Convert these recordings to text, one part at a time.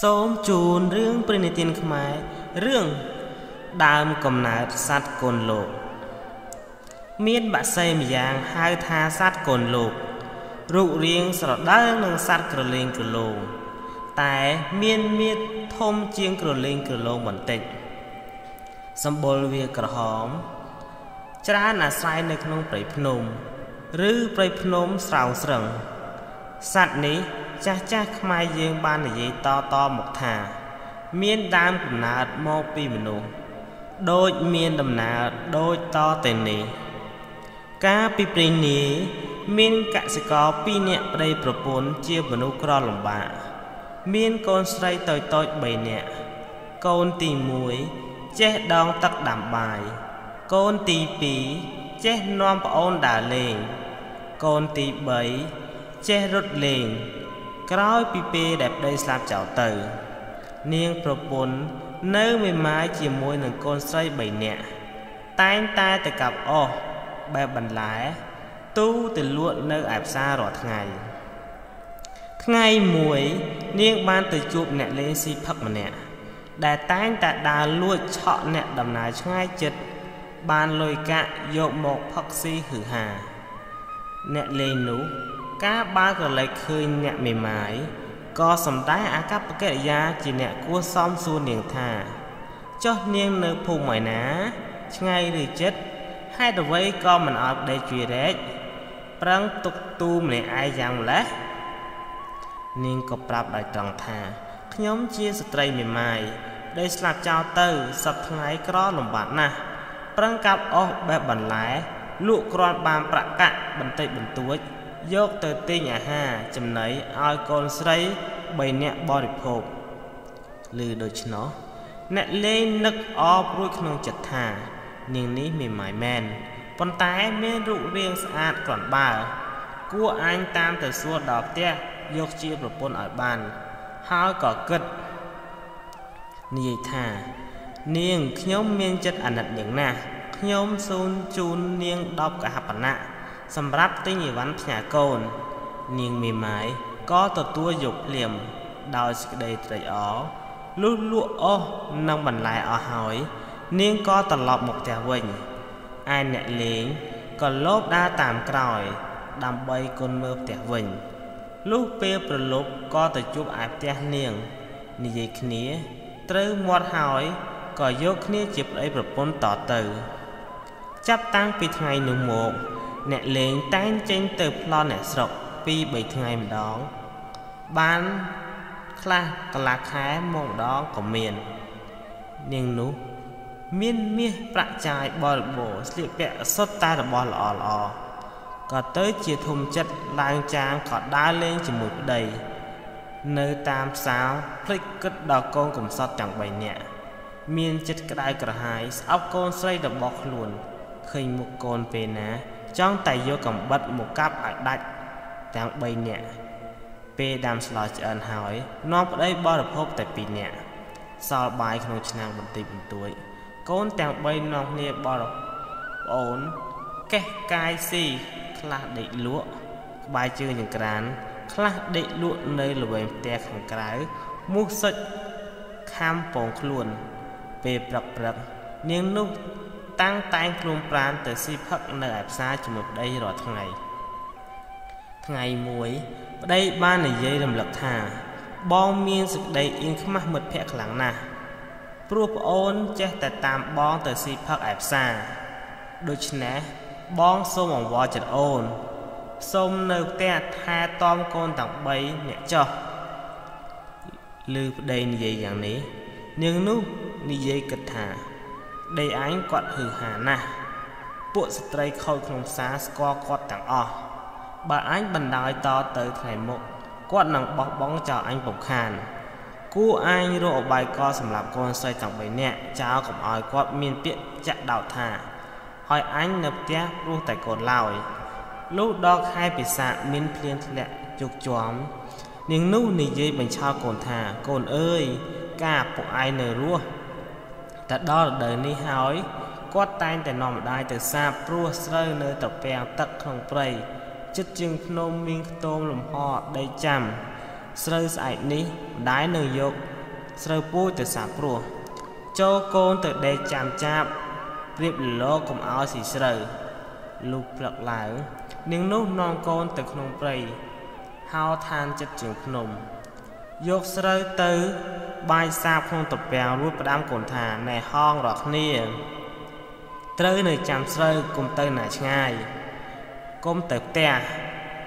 Xóm chôn rương Prinitin Khmer, rương đàm cầm nát sát cồn lục. Miết bạc xây mì giang hai tha sát cồn lục, rụng riêng sọt đá nâng sát cờ lên cờ lồn. Tại miên miết thông chiên cờ lên cờ lồn bẩn tịch. Xâm bồ lùi cờ hóm, chá nà xoay nơi khăn prây phnôm, rư prây phnôm sào srần. Sát ní, cha cha khmai dương ban là gì to to một thà miên đam cũng nát mô pi mình luôn đôi miên đầm nát đôi to tên ní cá pi pi ní miên cả sẽ có pi nhẹ đây propon chia mình u cro lòng bạ miên con say tơi tơi bầy nhẹ con tì muối che đong tắc đảm bài con tì pí che non ôn đà liền con tì bấy che rút liền Cói pipi đẹp đây sạp chảo tử Niên propon Nếu mềm mái chỉ môi nâng con xoay bầy nẹ Tánh tay từ cặp ô Bè bần lái Tu từ luận nơi ạp xa rõ ngày Ngày muối Niên ban từ chụp nẹ lên si phật mà nẹ Đã tánh tại đà luộc chọ nẹ đầm nái cho ngay chật Ban lôi cạ dộ một phật si hử hà Nẹ lên nú Cá ba gờ lấy khơi nhẹ mềm mại Có sầm đáy á cắp kết ra Chỉ nhẹ cua xong xua niềng thả Cho niềng nơi phù mỏi ná Ngay rì chết Hai đồ vây con mình ọp đầy chùi rết Prăng tục tu mẹ ai dàng lẽ Niềng cọp rạp đại trọng thả Nhóm chia sạch rây mềm mại Đây sạp chào tơ Sập thằng ấy có lòng bạc nà Prăng cặp ốc bẹp bẩn lái Lụ con bàn bạc cạn Bần tây bần tuếch Dốt từ ti nhà hà chầm nấy ai con sấy bày nẹ bò rịp hộp Lư đôi chân nó Nẹ lên nức ọp rùi khăn chật thà Nhưng ní mềm mại men Bọn tái mê rượu riêng sạc còn bà Cua anh tam từ xua đọc tía Dốt chia bộ bôn ở bàn Hói có cất Nhi thà Niêng nhóm miên chất ảnh hạt những nà Nhóm xôn chun niêng đọc cả hạp ảnh nạ Xâm rắp tới nhiều văn nhà côn Nhưng mềm mại Có tổ tua dục liềm Đào sức đầy trời ó Lúc lụa ô Nông bẩn lại ở hỏi Nhưng có tổ lọc một tèo quỳnh Ai nẹ liếng Còn lốp đa tạm còi Đàm bay con mơ tèo quỳnh Lúc bê bờ lúc Có tổ chụp áp tèo niềng Như vậy khi nế Trứ mọt hỏi Có dấu khi nế chịp ấy bờ bốn tỏ tử Chấp tăng bị ngày nửa một Nẹ lên tán chênh từ lo nẹ sọc Vì bầy thường ngày mình đó Bán Là khá mộng đó của miền Nhưng nú Miên miên bạc chai bò lọc bổ Sliệp vẹn sốt ta là bò lọ Có tới chia thùng chất Làng trang có đá lên chỉ một đầy Nơi tam sao Phích cất đo con cùng sót chẳng bầy nhẹ Miên chất cái đai cửa hái Ốc con xoay đọc bọc luôn Khinh một con về ná Trong tay vô cầm bật một cáp ạc đạch Đang bay nhẹ Pê đam slo cho anh hỏi Nó ở đây bỏ được hộp tại bì nhẹ Sao bài không chân năng bằng tình tuổi Cốn đang bay nóng nè bỏ được Ổn Cái cài xì Khla địch lụa Bài chưa những cán Khla địch lụa nơi lùi bèm tè khẳng cái Múc sạch Kham bóng luôn Pê bật bật Nhưng lúc Tăng tay khuôn pran từ si phất nơi ạp xa cho một đây rồi Thằng ngày muối Đây ba này dây đầm lực thà Bóng miên sực đầy yên khắc mắc mật phẹt lắng nà Prup ôn chết tại tạm bóng từ si phất ạp xa Đôi chứ nế Bóng xô mỏng vò chật ôn Xông nơi tè tha tom con tặng bấy nhẹ cho Lưu đây như vậy dạng ní Nhưng núp như dây kịch thà Đây anh quạt hử hà nà Bộ sẽ trây khôi không xa Sco quạt tặng o Bà anh bần đói to tới thầy mộ Quạt nặng bọc bóng cho anh bọc khàn Cú anh rộ bài co Sầm lạp con xoay tặng bấy nẹ Cháu cũng hỏi quạt miên biện chạy đảo thả Hỏi anh nập tép Rút tại cột lào Lúc đó khai bị sạ miên phiên lẹ Chục chóm Nhưng nụ nì dây bánh cho cồn thả Cồn ơi Cả bộ ai nở rua Tại đó là đời ni hói Quát tay tại nòm đai từ xa Prua sơ nơi tập bèo tắc không prây Chất chừng nôm minh tôm lùm hò đầy chằm sơ sài ní đái nơi dục sơ vui từ sạp ruộng cho con từ đây chạm chạm việc lỗ cùng áo xì sờ lục lật lại nhưng lúc non con từ nông bầy hao than chất trường nồng dục sơ từ bay xa không tập bèo luôn đám cồn thả này hong rọt nia tới nơi chạm sơ cùng tới nải ngay cùng từ tè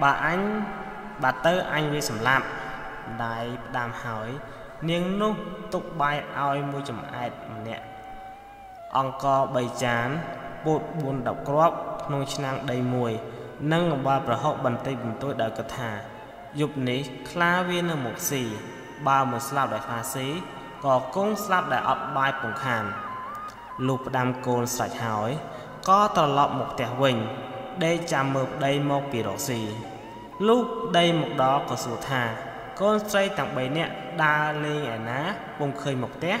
bà anh bà tới anh với sầm lạp đại đàm hỏi nhưng nút tục bay ao môi chùm ai nè ông co bày chán bột buồn độc crop nông năng đầy mùi nâng ba bờ hậu bàn tay bình tôi đã cất thả dục ní khla viên là một xì ba một slab đại pha xí có cũng slab đại ấp bay bùng khàn lục đam côn sạch hỏi có tờ lọ một tẻ huỳnh đây chạm mượp đây một bì đỏ xì lúc đây một đó có sổ thà con trai tặng bấy nè đa lên ở ná bông khơi một té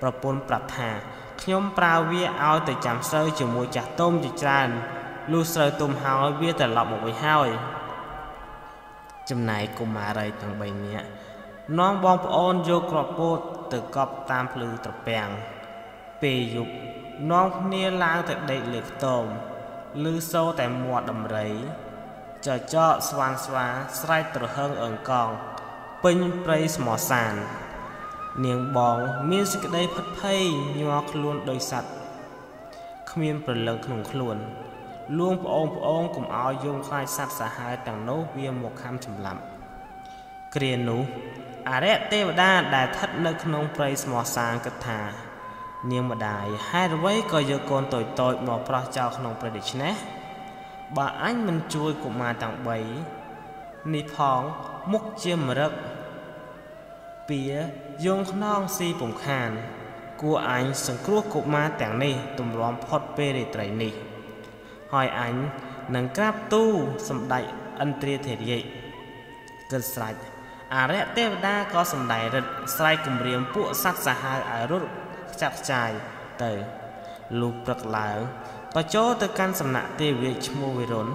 propon prập thà nhóm prao vía ao từ chạm sơ chiều mùi chả tôm chả tràn lu sơ tôm hào vía từ lọ một bầy hao chấm này cùng mà đây tặng bấy nè non bong ôn vô propon từ cọp tam lư tập bèng pè dục non nia lang từ đây liệt tôm lư sâu tại mùa đầm rẫy chờ cho xoan xoa sai từ hơn ở còn pin play mỏ sàn niềng bóng music đây phật thay nhọc luôn đời sạch không yên phần lớn khủng luôn luôn ôm cùng áo dùng khai sạch xả hai tầng nấu viên một khăm chầm lắm kiền nú à đấy tê đa đại thất nơi không play mỏ sàn cất thả niềng mà đại hai đuôi coi giờ con tội mỏ pro chào không play được nhé bà anh mình chui của mà tặng bấy nịp hóng múc chiêm rực pía dùng non si bùng khàn của anh sừng cua của ma tặng này tùm lom phật bê để trải nỉ hỏi anh nâng cáp tu sầm đại ân tri thể dị cơn sài à rẽ tê đa có sầm đại rực sài cùng riêng pụ sắc xa hai à rút chặt chài từ lục rực lở và cho từ căn sầm nạ tiêu việt mua về rốn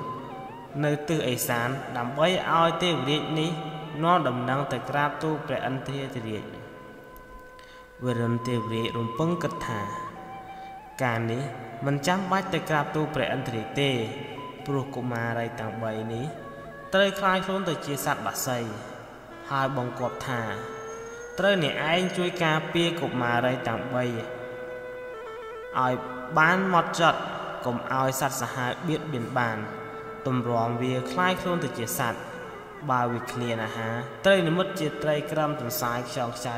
nơi từ ấy sán đám bấy ao tiêu việt ní nó đầm năng từ grab tu về ăn tiêu việt về rốn tiêu việt rốn bưng cất thả cả ní mình chăm bách từ grab tu về ăn tiêu tê pro cùng mà đây tặng bấy ní tới khai xuống từ chia sẻ bát xây hai bông cọp thả tới này anh chui cà pia cùng mà đây tặng bấy ai bán mót chật cùng ao sạt xa hai biết biển bàn tùm rõm về khai khôn từ chia sạt bà vì kia nà há tây nó mất chia tây cơm tùm sai cho cháu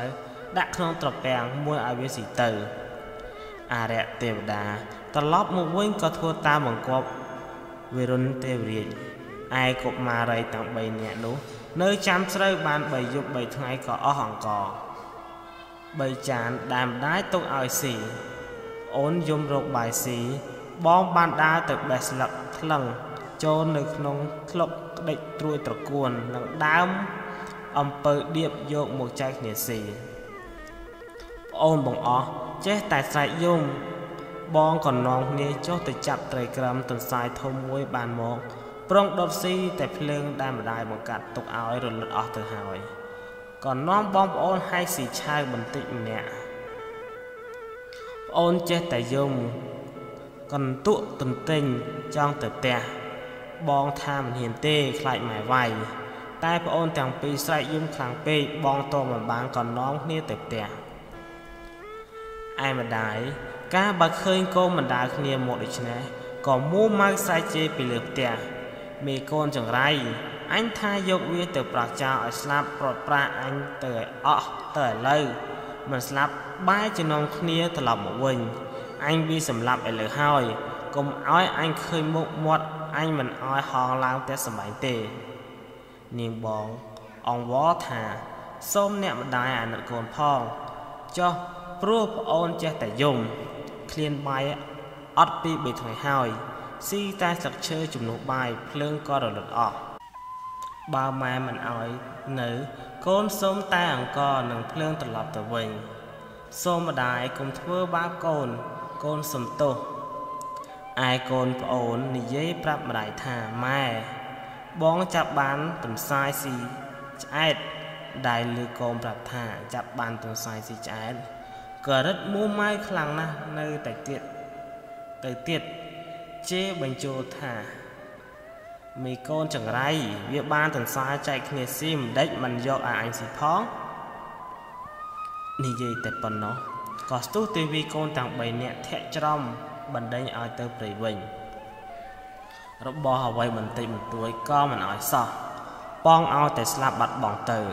đã không tập bèng mua ai biết gì từ à đẹp tiêu đá ta lóp một quên có thua ta bằng cọp về rôn tiêu riêng ai cũng mà đây tặng bày nhẹ đúng nơi chăm sơi bàn bày dục bày thay có ở hòn cò bày chán đàm đái tông ai xỉ ôn dùng rột bài xí bóng ban đá từ bè lập lần cho nước nông lộc địch trôi trọc cuồn lần đám âm bờ điệp dụng một trái nghệ sĩ ôn bóng ó chết tại sài dùng bóng còn nóng nê cho từ chặt trời cầm tuần sai thông môi bàn một prong đột xí tại phương đam đài bằng cạt tục áo rồi lật ó từ hỏi còn non bóng ôn hay xì chai bình tĩnh nhẹ ôn chết tại dùng còn tụ tuần tình trong tập tè bong tham hiền tê lại mải vầy tai ôn thằng pi sai dùng thằng pi bong to mà bán còn nóng nia tập tè ai mà đái cá bạc khơi cô mà đái nia một đấy chứ này còn mua mang sai chê bị lượt tè mì con chẳng rai anh thay dụng uy từ bạc cha ở slap bọt pra anh từ ọ từ lâu mình slap bái cho nông nia từ lòng một mình anh bị sầm lạp ở lửa hôi cùng ói anh khơi mục một anh mình ói hòn lao té sầm bánh tê niềm bóng ông võ thà xôm nẹm đài à nợ cồn phong cho proof on che tại dùng clean bay ót bị thổi hôi si ta sập chơi chụp nụ bài lương co đầu lật ọ ba mẹ mình ói nữ con xôm ta ăn co nâng lương từ lọt từ bình xôm đài cùng thưa ba con con sầm tô ai con ổn nị dễ bắp đại thả mai bóng chạp bán tầm sai xì chạy đại lư cồn bạc thả chặt bàn tuần xoay xì trái cờ đất mua mai khăng na nơi tài tiệt chế bánh trô thả mì con chẳng ray việc ban tuần xoay chạy nghề sim đấy mình do anh xì phó như vậy tệ phần nó có tút TV con tặng bày nẹt thẹn trong bần đây ai tới bày bình rốt bò hầu vậy mình tìm tuổi con mình nói sao bong ao tại slap bật bỏng từ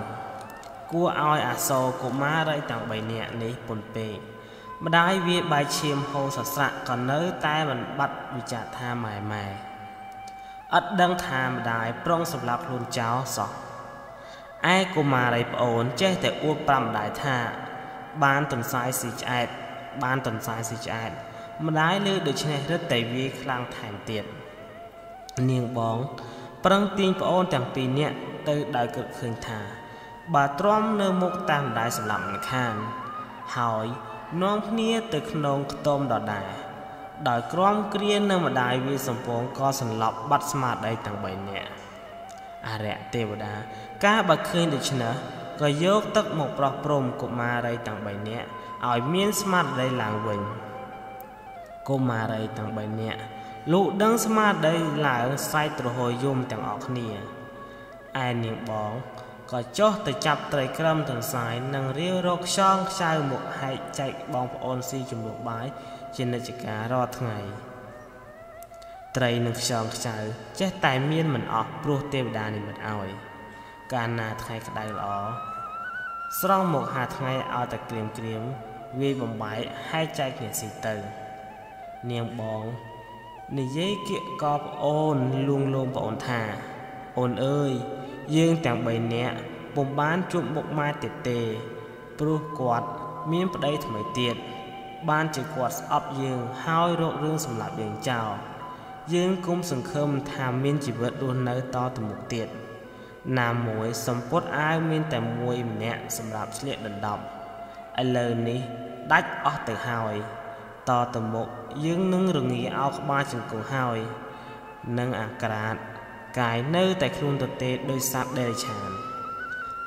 cua ao à sô của má đây tặng bày nẹt này buồn pì mà đái vi bài chìm hồ sạt sạn còn nơi tay mình bắt bị trả tha mày mày ất đang tha mà đái prong sập lạp luôn cháu sao ai cũng mà đầy ổn chết để uống bầm đại thà ban tuần sai xịt ai ban tuần sai xịt ai mà đái lư được trên này rất tẩy vi lang thản tiệt niềng bóng prăng tin ổn chẳng pì nhẹ từ đại cực khơi thà bà trom nơi một tam đại sầm lặng khàn hỏi nón nia từ nông tôm đỏ đà đòi crom kia nơi mà đại vi sầm bóng co sầm lọc bắt smart đây thằng bảy nhẹ à rẻ tê bờ đá cá bạc khơi được chứ nữa rồi dốc tất một bọc prom của ma đây tặng bảy nhẹ ở miền smart đây làng bình cô ma đây tặng bảy nhẹ lũ đấng smart đây là sai từ hồi zoom tặng ọc nè ai niệm bóng có chốt từ chập từ cầm từ sai nâng riêu róc son sai một hai chạy bóng ôn si chùm một bãi trên nơi chỉ cá ro ngày trai nương sòng sờ chết tài miên mình ọc pro tê đà này mình ao cana thay cái đai lỏ xong một hạt ngay ao tại kiếm vì bồng bãi hai trái kiệt xì từ niềm bóng này giấy kiện cọp ôn luôn luôn bọn thà ôn ơi riêng chẳng bày nè bồng bán trộm bọc mai tiệt tề pro quạt miên đây thổi tiệt ban chỉ quạt ấp riêng hai độ riêng sầm lạp biển chào dương cũng sừng khơm tham miên chỉ vượt luôn nơi to từ một tiệt nam mối sầm pốt ai miên tại môi mẹ sầm lạp liệt đần đọc anh lời ní đách ở từ hào to từ một dương nâng rừng nghĩ ao ba chừng cổ hào nâng ả cạn cái nơi tại khuôn thực tế đôi sạp đề tràn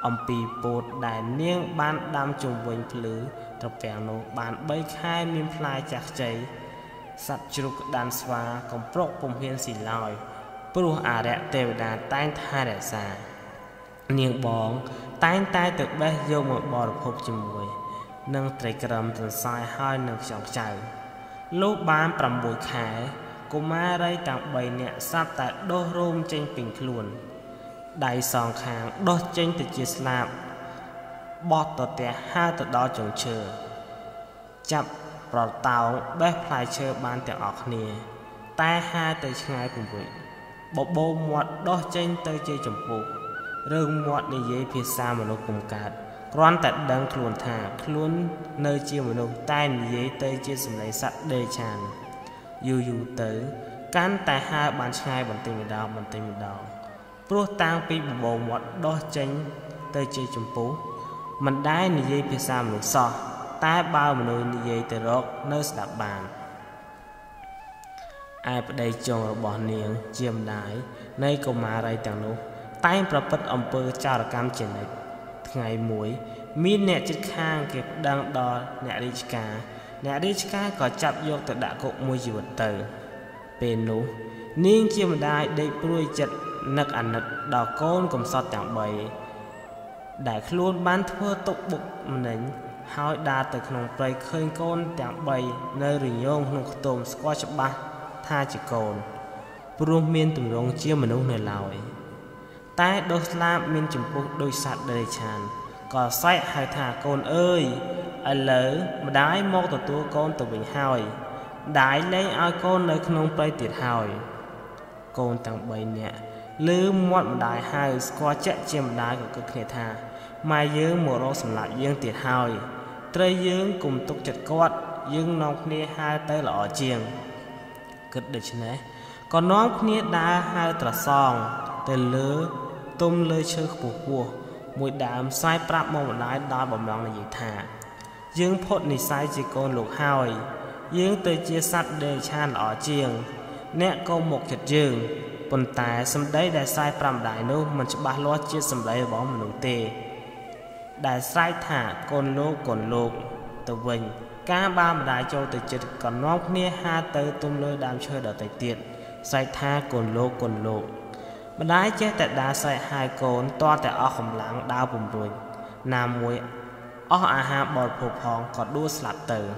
ông pì bột đại niêng ban đam trùng quanh lứ tập vẹo nổ bàn bấy khai miên phai chặt cháy sắp chụp đàn xóa còn bọc bông hiên xì lòi bố à đẹp đều đàn tan thai đẹp xa niềng bóng tan tay tự bác dâu một bò độc hộp chùm mùi nâng trái cầm từng sai hơi nâng chọc chảy lúc bán bầm bùi khái cô má đây tặng bày nẹ sắp tại đô rôm trên bình luôn đại sòn kháng đốt trên từ chiếc sạp bọt tỏ tẻ hai tỏ đó chồng chờ chậm bỏ tàu bếp lại chơi ban tiếng ọc nè ta hai tới ngày cùng vậy bộ bô mọt đó trên tới chơi chồng phụ rừng mọt này dễ phía xa mà nó cùng cạt con tại đang luồn thả luôn nơi chia mà nó tay dễ tới chia sầm lấy sắt đề tràn dù tới cán tại hai bàn hai bàn tình đào pro tang pi bộ mọt đó trên tới chơi chồng phụ mình đái này dễ phía xa mà nó ta bao một nơi như vậy từ đó nơi đặt bàn ai ở đây chồng bỏ niềng chiêm đái nay cùng mà đây tặng nô tayประพฤติ អំពើចោរកម្មចនិចថ្ងៃមួយមានអ្នកជិតខាងគេដឹងដល់អ្នករាជការក៏ចាប់យកទៅដាក់គុកមួយជីវិតទៅពេលនោះនាងជាម្ដាយដេកព្រួយចិត្តនឹកអាណិតដល់កូនកំសត់ទាំង3ដែលខ្លួនបានធ្វើទុកបុកម្នេញហើយដើរទៅក្នុងព្រៃឃើញកូនទាំង3នៅរញងក្នុងខ្ទមស្គាល់ច្បាស់ថាជាកូនព្រោះមានទម្រង់ជាមនុស្សនៅឡើយតែដុសស្លាបមានចំពោះដោយសត្វដេរឆានក៏ស្រែកហៅថាកូនអើយឥឡូវម្ដាយមកទទួលកូនទៅវិញហើយម្ដាយលែងឲ្យកូននៅក្នុងព្រៃទៀតហើយកូនទាំង3នាក់លើមាត់ម្ដាយហើយស្គាល់ជាក់ជាម្ដាយក៏គិតគ្នាថាម៉ែយើងមករកសម្លាប់យើងទៀតហើយត្រីយើងកុំទុកចិត្តគាត់យើងនាំគ្នាហៅទៅល្អជាងគិតដូច្នេះក៏នាំគ្នាដើរហៅត្រសងទៅលើទុំលើឈើខ្ពស់មួយដើមសាយប្រាប់មកម្ដាយដល់បំងនិយាយថាយើងផុតនិស័យជាកូនលោកហើយយើងទៅជាសត្វដេរឆានល្អជាងអ្នកកុំមកចិត្តយើងប៉ុន្តែសម្ដីដែលសាយប្រាប់ម្ដាយនោះមិនច្បាស់លាស់ជាសម្ដីរបស់មនុស្សទេ đại sai thả con lột từ bình cá ba mà đại châu từ chật còn nóc nia ha tới tung lôi đam chơi đỡ tài tiện sai tha con lột mà đại chết tại đá sai hai con to tại ở hầm láng đau bùng rồi nam muội ở ha bọt phục hòn còn đua sạp từ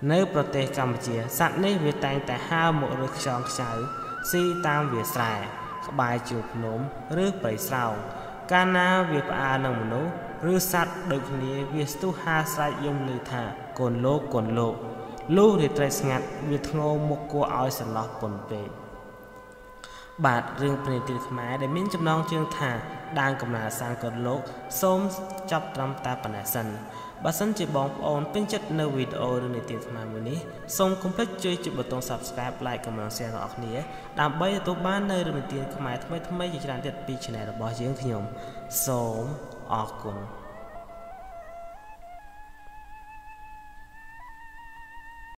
nếu protein campuchia sẵn lấy việt tang tại ha một lực tròn cháu si tam việt sài bài chụp nốm rước bảy sao Kana việc à nồng nấu rư sát được ní việc tu ha sai dùng lười thả còn lô lưu để trai ngặt việc ngô một cô áo sần lọt bồn bề bạt riêng phần tiền máy để miễn chấm non chương thả đang cầm là sang còn lô xôm chọc trăm ta phần là sần bà sân chỉ bóng ổn bên chất nơi video để tiền máy mới ní xôm complete chơi chụp bật subscribe like comment share ngọc ní đảm bây tôi bán nơi để tiền máy thay chỉ làm tiệt pi channel là bỏ riêng khi nhom សូមអរគុណ